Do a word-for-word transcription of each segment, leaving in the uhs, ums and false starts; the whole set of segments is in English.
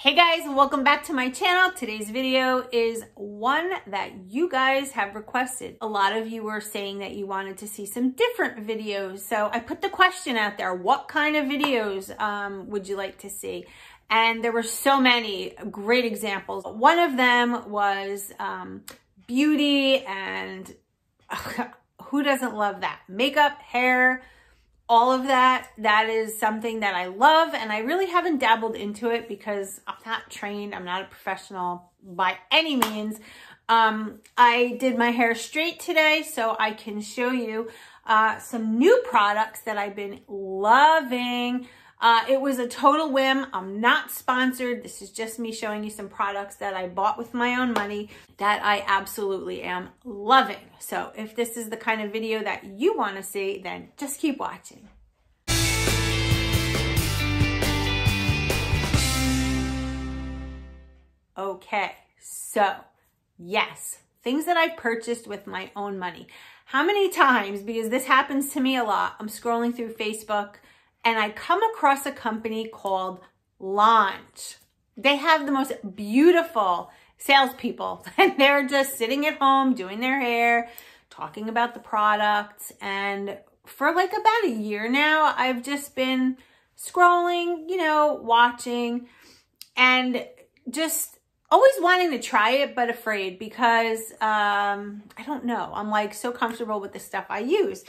Hey guys, welcome back to my channel. Today's video is one that you guys have requested. A lot of you were saying that you wanted to see some different videos. So I put the question out there, what kind of videos um, would you like to see? And there were so many great examples. One of them was um, beauty and who doesn't love that? Makeup, hair, all of that, that is something that I love, and I really haven't dabbled into it because I'm not trained, I'm not a professional by any means. Um, I did my hair straight today, so I can show you uh, some new products that I've been loving. Uh, it was a total whim. I'm not sponsored. This is just me showing you some products that I bought with my own money that I absolutely am loving. So if this is the kind of video that you want to see, then just keep watching. Okay, so yes, things that I purchased with my own money. How many times, because this happens to me a lot, I'm scrolling through Facebook and I come across a company called L'ange. They have the most beautiful salespeople, and they're just sitting at home doing their hair, talking about the products. And for like about a year now, I've just been scrolling, you know, watching, and just always wanting to try it, but afraid because um, I don't know. I'm like so comfortable with the stuff I use.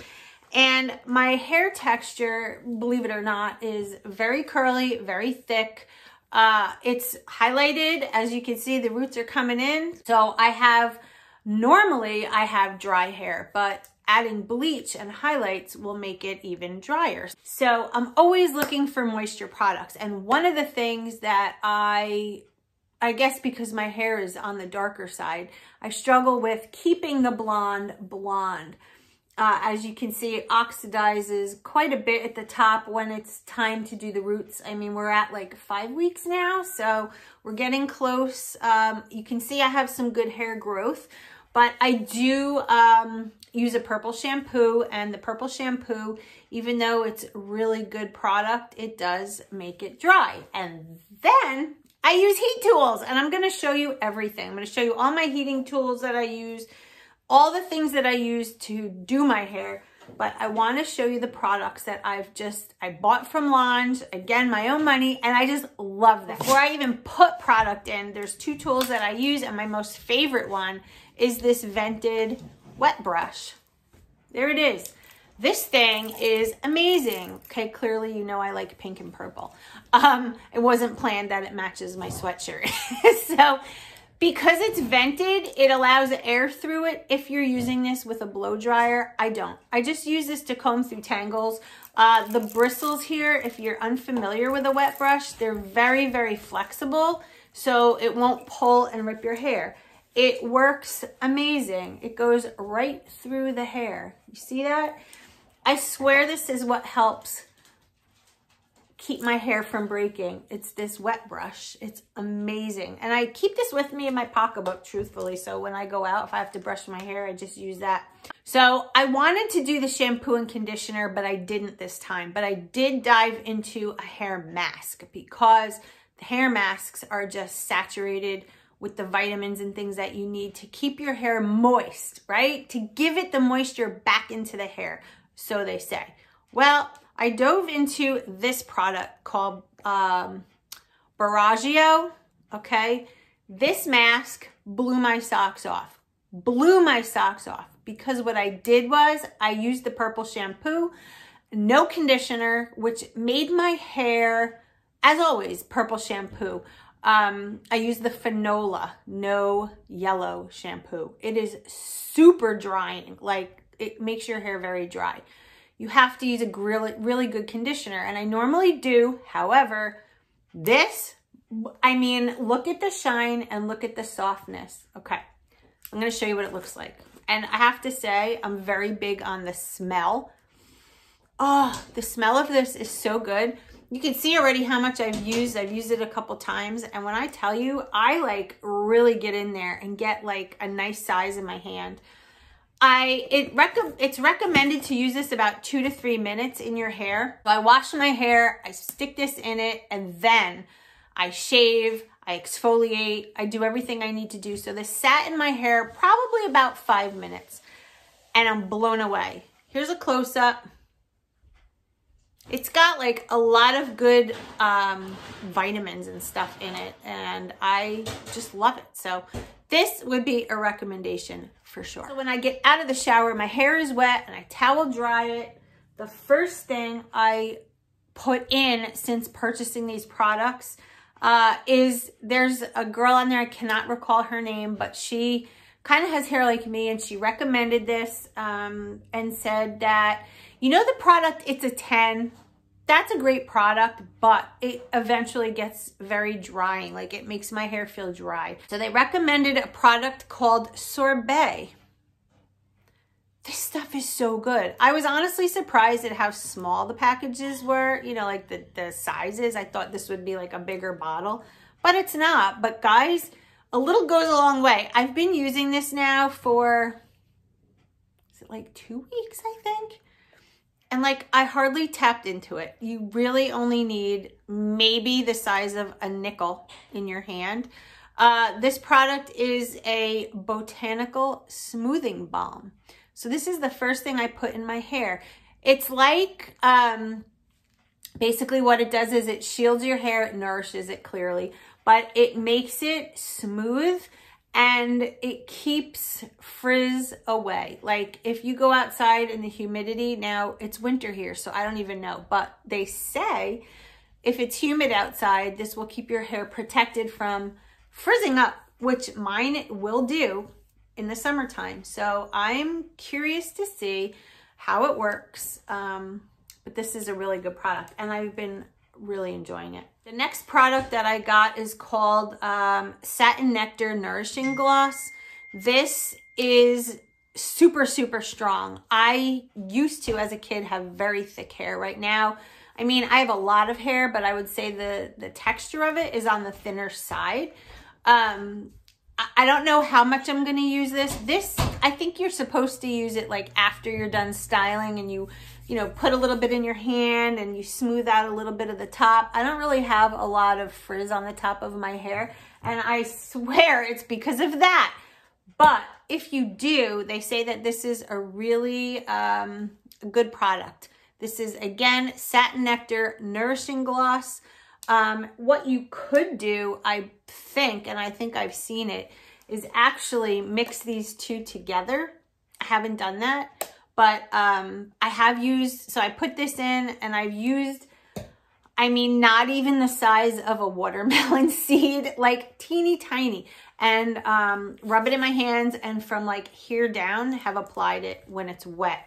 And my hair texture, believe it or not, is very curly, very thick. Uh, it's highlighted. As you can see, the roots are coming in. So I have, normally I have dry hair, but adding bleach and highlights will make it even drier. So I'm always looking for moisture products. And one of the things that I, I guess because my hair is on the darker side, I struggle with keeping the blonde blonde. Uh, as you can see, it oxidizes quite a bit at the top when it's time to do the roots. I mean, we're at like five weeks now, so we're getting close. Um, you can see I have some good hair growth, but I do um, use a purple shampoo, and the purple shampoo, even though it's really good product, it does make it dry. And then I use heat tools, and I'm gonna show you everything. I'm gonna show you all my heating tools that I use, all the things that I use to do my hair, but I want to show you the products that I've just, I bought from L'ange, again, my own money, and I just love them. Before I even put product in, there's two tools that I use, and my most favorite one is this vented wet brush. There it is. This thing is amazing. Okay, clearly you know I like pink and purple. Um, it wasn't planned that it matches my sweatshirt. So, because it's vented, it allows air through it. If you're using this with a blow dryer, I don't. I just use this to comb through tangles. Uh, the bristles here, if you're unfamiliar with a wet brush, they're very, very flexible, so it won't pull and rip your hair. It works amazing. It goes right through the hair. You see that? I swear this is what helps keep my hair from breaking. It's this wet brush. It's amazing. And I keep this with me in my pocketbook, truthfully. So when I go out, if I have to brush my hair, I just use that. So I wanted to do the shampoo and conditioner, but I didn't this time. But I did dive into a hair mask because the hair masks are just saturated with the vitamins and things that you need to keep your hair moist, right? To give it the moisture back into the hair, so they say. Well, I dove into this product called um, Borago, okay? This mask blew my socks off, blew my socks off, because what I did was I used the purple shampoo, no conditioner, which made my hair, as always, purple shampoo. Um, I used the Fanola, no yellow shampoo. It is super drying, like it makes your hair very dry. You have to use a really, really good conditioner, and I normally do. However, this, I mean, look at the shine and look at the softness. Okay, I'm gonna show you what it looks like. And I have to say, I'm very big on the smell. Oh, the smell of this is so good. You can see already how much I've used. I've used it a couple times, and when I tell you, I like really get in there and get like a nice size in my hand. I it rec it's recommended to use this about two to three minutes in your hair. So I wash my hair, I stick this in it, and then I shave, I exfoliate, I do everything I need to do. So this sat in my hair probably about five minutes and I'm blown away. Here's a close-up. It's got like a lot of good um, vitamins and stuff in it, and I just love it. So this would be a recommendation for sure. So when I get out of the shower, my hair is wet and I towel dry it. The first thing I put in since purchasing these products uh, is there's a girl on there, I cannot recall her name, but she kind of has hair like me and she recommended this um, and said that, you know, the product, it's a ten. That's a great product, but it eventually gets very drying. Like it makes my hair feel dry. So they recommended a product called Sorbet. This stuff is so good. I was honestly surprised at how small the packages were, you know, like the, the sizes. I thought this would be like a bigger bottle, but it's not. But guys, a little goes a long way. I've been using this now for, is it like two weeks, I think? And like, I hardly tapped into it. You really only need maybe the size of a nickel in your hand. Uh, this product is a botanical smoothing balm. So this is the first thing I put in my hair. It's like, um, basically what it does is it shields your hair, it nourishes it clearly, but it makes it smooth and it keeps frizz away. Like if you go outside in the humidity, now it's winter here, so I don't even know, but they say if it's humid outside, this will keep your hair protected from frizzing up, which mine will do in the summertime. So I'm curious to see how it works, um, but this is a really good product and I've been really enjoying it. The next product that I got is called um, Satin Nectar Nourishing Gloss. This is super, super strong. I used to, as a kid, have very thick hair. Right now, I mean, I have a lot of hair, but I would say the, the texture of it is on the thinner side. Um, I, I don't know how much I'm gonna use this. This, I think you're supposed to use it like after you're done styling and you you know, put a little bit in your hand and you smooth out a little bit of the top. I don't really have a lot of frizz on the top of my hair, and I swear it's because of that. But if you do, they say that this is a really um, good product. This is, again, Satin Nectar Nourishing Gloss. Um, what you could do, I think, and I think I've seen it, is actually mix these two together. I haven't done that. But um, I have used, so I put this in and I've used, I mean, not even the size of a watermelon seed, like teeny tiny. And um, rub it in my hands and from like here down, have applied it when it's wet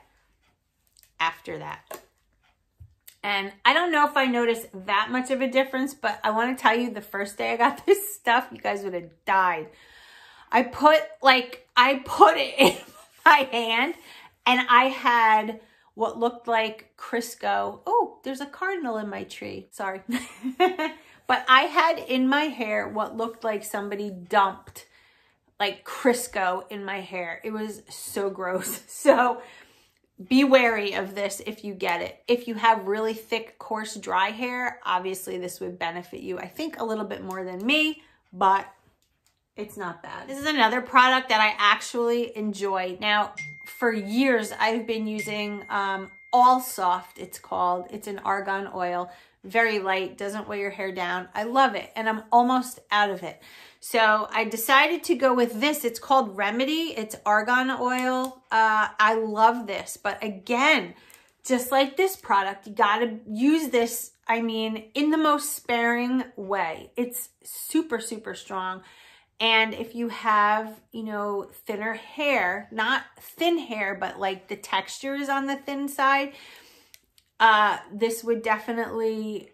after that. And I don't know if I noticed that much of a difference, but I wanna tell you the first day I got this stuff, you guys would have died. I put like, I put it in my hand. And I had what looked like Crisco. Oh, there's a cardinal in my tree. Sorry. But I had in my hair what looked like somebody dumped like Crisco in my hair. It was so gross. So be wary of this if you get it. If you have really thick, coarse, dry hair, obviously this would benefit you, I think, a little bit more than me, but it's not bad. This is another product that I actually enjoy. Now, for years, I've been using um, All Soft, it's called. It's an argan oil, very light, doesn't weigh your hair down. I love it, and I'm almost out of it. So I decided to go with this. It's called Remedy. It's argan oil. Uh, I love this, but again, just like this product, you gotta use this, I mean, in the most sparing way. It's super, super strong. And if you have, you know, thinner hair, not thin hair, but like the texture is on the thin side, uh, this would definitely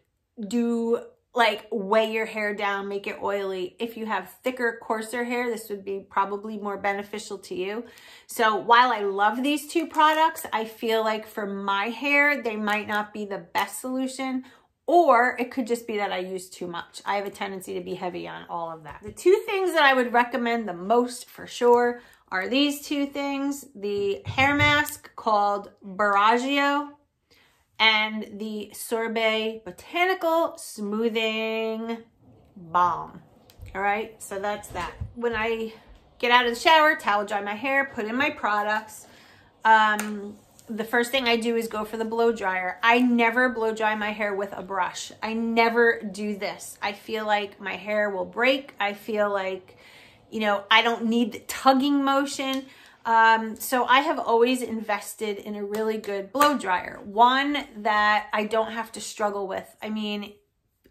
do like weigh your hair down, make it oily. If you have thicker, coarser hair, this would be probably more beneficial to you. So while I love these two products, I feel like for my hair, they might not be the best solution. Or it could just be that I use too much. I have a tendency to be heavy on all of that. The two things that I would recommend the most for sure are these two things. The hair mask called Borago and the Sorbet Botanical Smoothing balm. All right, so that's that. When I get out of the shower, towel dry my hair, put in my products, um, the first thing I do is go for the blow dryer. I never blow dry my hair with a brush. I never do this. I feel like my hair will break. I feel like, you know, I don't need the tugging motion. Um, so I have always invested in a really good blow dryer. One that I don't have to struggle with. I mean,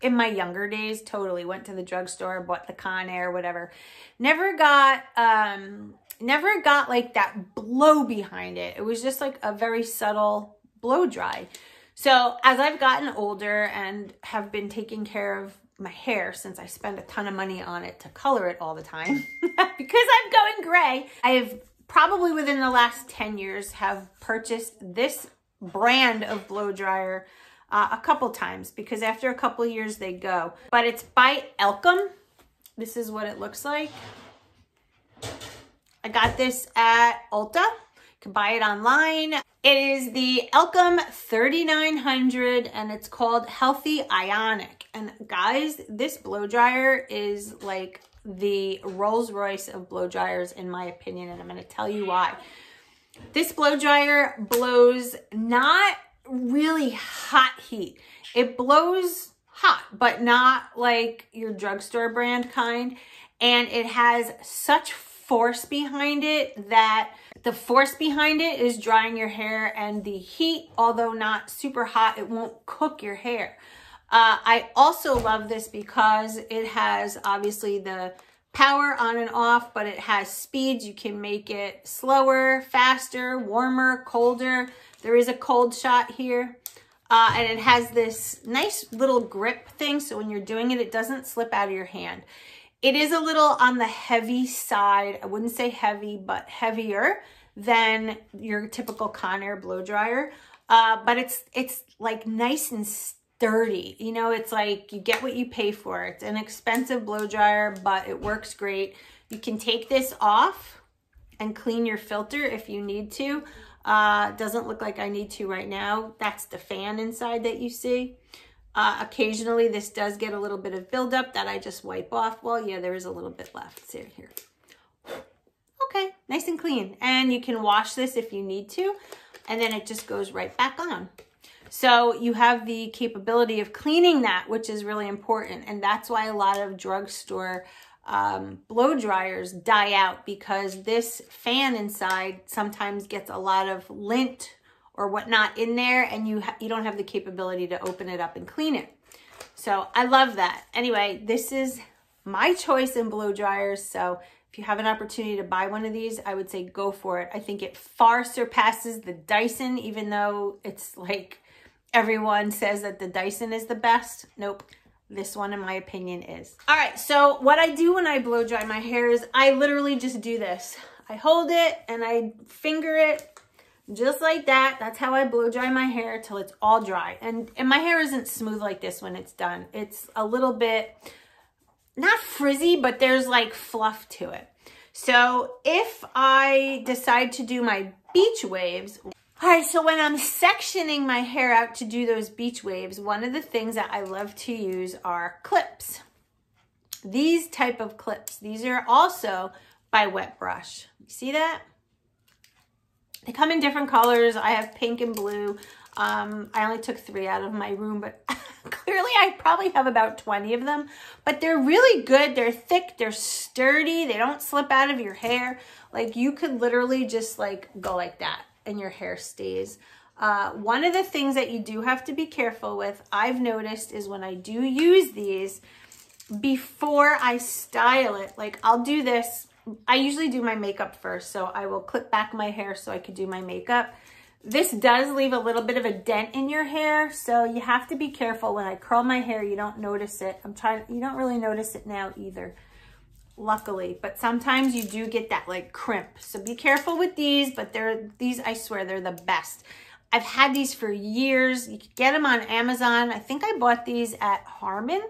in my younger days, totally went to the drugstore, bought the Conair, whatever. Never got, um, never got like that blow behind it. It was just like a very subtle blow dry. So as I've gotten older and have been taking care of my hair, since I spend a ton of money on it to color it all the time, because I'm going gray, I have probably within the last ten years have purchased this brand of blow dryer uh, a couple times, because after a couple years they go. But it's by Elchim. This is what it looks like. I got this at Ulta. You can buy it online. It is the Elchim thirty-nine hundred and it's called Healthy Ionic. And guys, this blow dryer is like the Rolls Royce of blow dryers, in my opinion, and I'm going to tell you why. This blow dryer blows not really hot heat. It blows hot, but not like your drugstore brand kind. And it has such force behind it that the force behind it is drying your hair, and the heat, although not super hot, it won't cook your hair. Uh, I also love this because it has obviously the power on and off, but it has speeds. You can make it slower, faster, warmer, colder. There is a cold shot here. Uh, and it has this nice little grip thing. So when you're doing it, it doesn't slip out of your hand. It is a little on the heavy side. I wouldn't say heavy, but heavier than your typical Conair blow dryer. Uh, but it's, it's like nice and stiff. Dirty, you know, it's like you get what you pay for. It's an expensive blow dryer, but it works great. You can take this off and clean your filter if you need to. Uh, doesn't look like I need to right now. That's the fan inside that you see. Uh, occasionally this does get a little bit of buildup that I just wipe off. Well, yeah, there is a little bit left. See here. Okay, nice and clean. And you can wash this if you need to, and then it just goes right back on. So you have the capability of cleaning that, which is really important. And that's why a lot of drugstore um, blow dryers die out, because this fan inside sometimes gets a lot of lint or whatnot in there, and you, ha you don't have the capability to open it up and clean it. So I love that. Anyway, this is my choice in blow dryers. So if you have an opportunity to buy one of these, I would say go for it. I think it far surpasses the Dyson, even though it's like... everyone says that the Dyson is the best. Nope. This one, in my opinion, is. All right. So what I do when I blow dry my hair is I literally just do this. I hold it and I finger it just like that. That's how I blow dry my hair till it's all dry. And, and my hair isn't smooth like this when it's done. It's a little bit, not frizzy, but there's like fluff to it. So if I decide to do my beach waves, all right, so when I'm sectioning my hair out to do those beach waves, one of the things that I love to use are clips. These type of clips. These are also by Wet Brush. You see that? They come in different colors. I have pink and blue. Um, I only took three out of my room, but clearly I probably have about twenty of them. But they're really good. They're thick. They're sturdy. They don't slip out of your hair. Like, you could literally just like go like that, and your hair stays. Uh, one of the things that you do have to be careful with, I've noticed, is when I do use these, before I style it, like I'll do this, I usually do my makeup first, so I will clip back my hair so I could do my makeup. This does leave a little bit of a dent in your hair, so you have to be careful. When I curl my hair, you don't notice it. I'm trying, you don't really notice it now either, luckily, but sometimes you do get that like crimp. So be careful with these, but they're, these, I swear, they're the best. I've had these for years. You can get them on Amazon. I think I bought these at Harmon,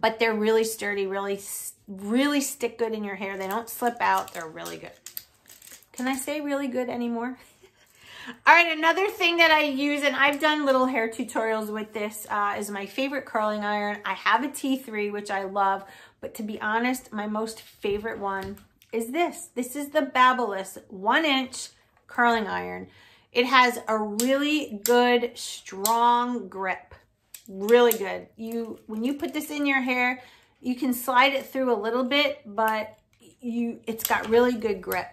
but they're really sturdy, really, really stick good in your hair. They don't slip out. They're really good. Can I say really good anymore? All right, another thing that I use, and I've done little hair tutorials with this, uh, is my favorite curling iron. I have a T three, which I love, but to be honest, my most favorite one is this. This is the Babyliss one inch curling iron. It has a really good, strong grip, really good. You, when you put this in your hair, you can slide it through a little bit, but you, it's got really good grip.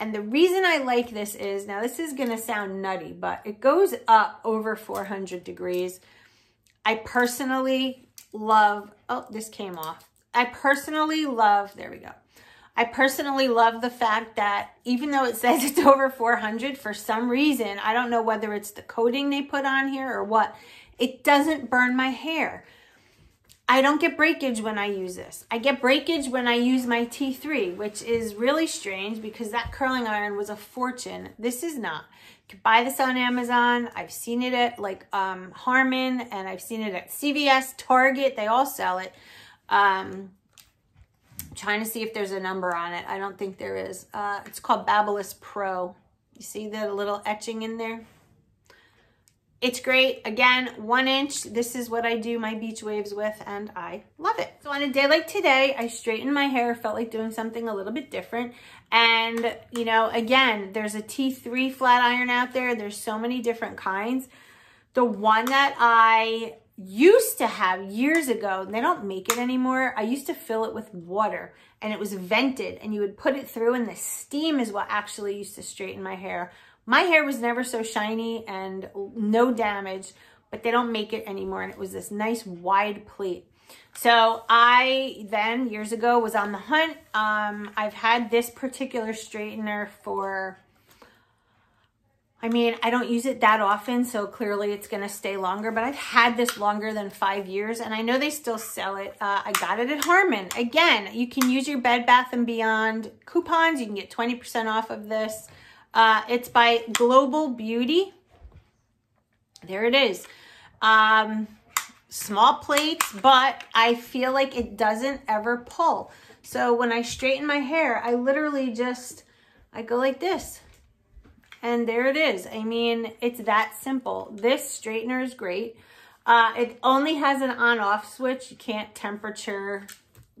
And the reason I like this is, now this is gonna sound nutty, but it goes up over four hundred degrees. I personally love, oh, this came off. I personally love, there we go. I personally love the fact that even though it says it's over four hundred, for some reason, I don't know whether it's the coating they put on here or what, it doesn't burn my hair. I don't get breakage when I use this. I get breakage when I use my T three, which is really strange because that curling iron was a fortune. This is not. You can buy this on Amazon. I've seen it at like um, Harmon, and I've seen it at C V S, Target. They all sell it. Um, I'm trying to see if there's a number on it. I don't think there is. Uh, it's called Babyliss Pro. You see the little etching in there? It's great. Again, one inch. This is what I do my beach waves with, and I love it. So on a day like today, I straightened my hair, felt like doing something a little bit different. And, you know, again, there's a T three flat iron out there. There's so many different kinds. The one that I used to have years ago, they don't make it anymore. I used to fill it with water, and it was vented, and you would put it through, and the steam is what actually used to straighten my hair. My hair was never so shiny and no damage, but they don't make it anymore. And it was this nice wide plate. So I then years ago was on the hunt. Um, I've had this particular straightener for, I mean, I don't use it that often, so clearly it's gonna stay longer, but I've had this longer than five years and I know they still sell it. Uh, I got it at Harmon. Again, you can use your Bed Bath and Beyond coupons. You can get twenty percent off of this. Uh, it's by Global Beauty. There it is. Um, small plates, but I feel like it doesn't ever pull. So when I straighten my hair, I literally just, I go like this. And there it is. I mean, it's that simple. This straightener is great. Uh, it only has an on-off switch. You can't temperature,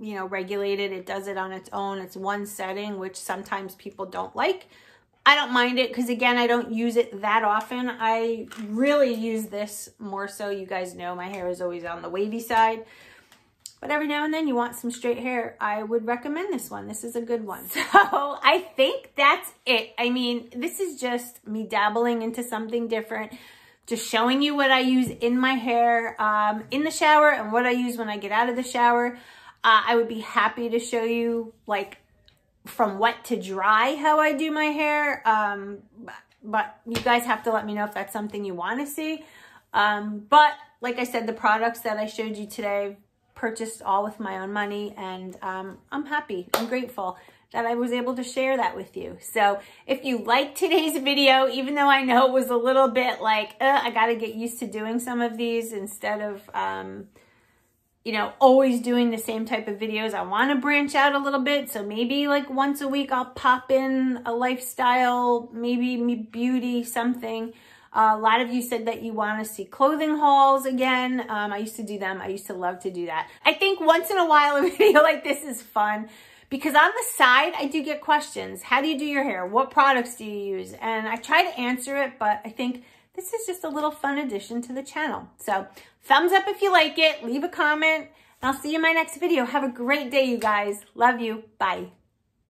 you know, regulate it. It does it on its own. It's one setting, which sometimes people don't like. I don't mind it because, again, I don't use it that often. I really use this more so. You guys know my hair is always on the wavy side. But every now and then you want some straight hair, I would recommend this one. This is a good one. So I think that's it. I mean, this is just me dabbling into something different. Just showing you what I use in my hair um, in the shower and what I use when I get out of the shower. Uh, I would be happy to show you, like, from wet to dry how I do my hair, um but you guys have to let me know if that's something you want to see. Um but like I said, the products that I showed you today, purchased all with my own money, and um I'm happy, I'm grateful that I was able to share that with you. So if you liked today's video, even though I know it was a little bit like uh, I got to get used to doing some of these instead of um you know, always doing the same type of videos. I want to branch out a little bit. So maybe like once a week, I'll pop in a lifestyle, maybe me beauty, something. Uh, a lot of you said that you want to see clothing hauls again. Um, I used to do them. I used to love to do that. I think once in a while, a video like this is fun because on the side, I do get questions. How do you do your hair? What products do you use? And I try to answer it, but I think this is just a little fun addition to the channel. So thumbs up if you like it, leave a comment, and I'll see you in my next video. Have a great day, you guys. Love you. Bye.